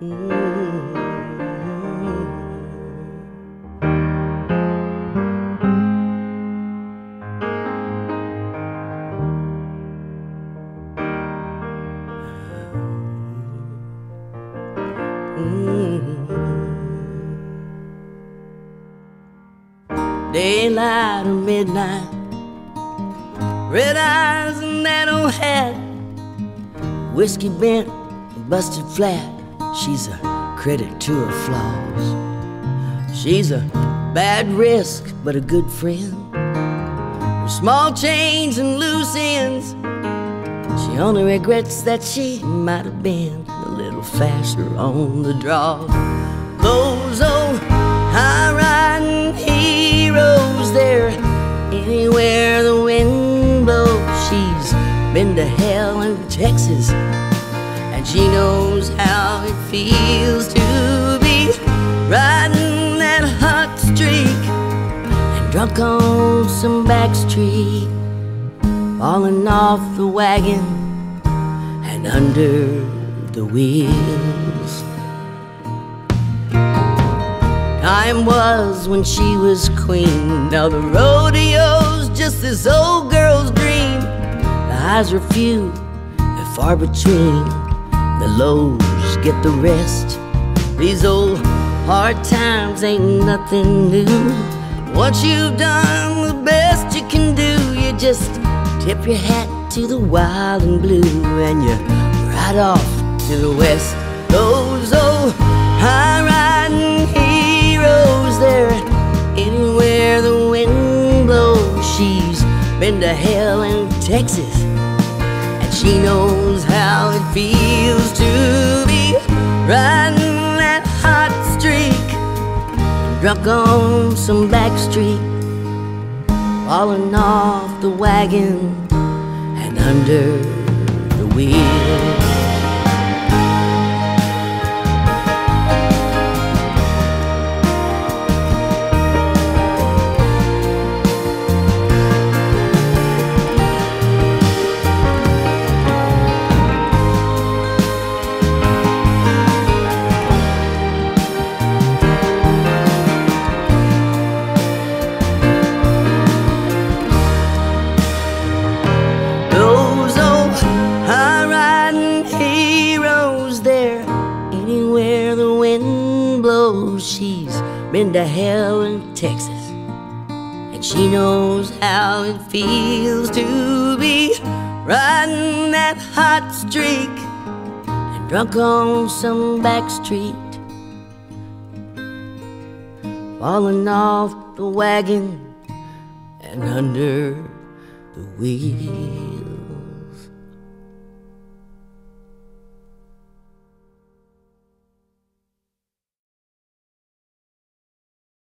Daylight or midnight, red eyes and that old hat, whiskey bent and busted flat. She's a credit to her flaws. She's a bad risk, but a good friend. Her small change and loose ends, she only regrets that she might have been a little faster on the draw. Those old high riding heroes, they're anywhere the wind blows. She's been to hell in Texas, and she knows how it feels to be riding that hot streak, and drunk on some back street, falling off the wagon and under the wheels. Time was when she was queen. Now the rodeo's just this old girl's dream. The highs are few and far between, the lows get the rest. These old hard times ain't nothing new. Once you've done the best you can do, you just tip your hat to the wild and blue, and you ride off to the west. Those old high-riding heroes, they're anywhere the wind blows. She's been to hell in Texas, and she knows how it feels to be riding that hot streak, drunk on some back street, falling off the wagon and under the wheel. She's been to hell in Texas, and she knows how it feels to be riding that hot streak, and drunk on some back street, falling off the wagon and under the wheel.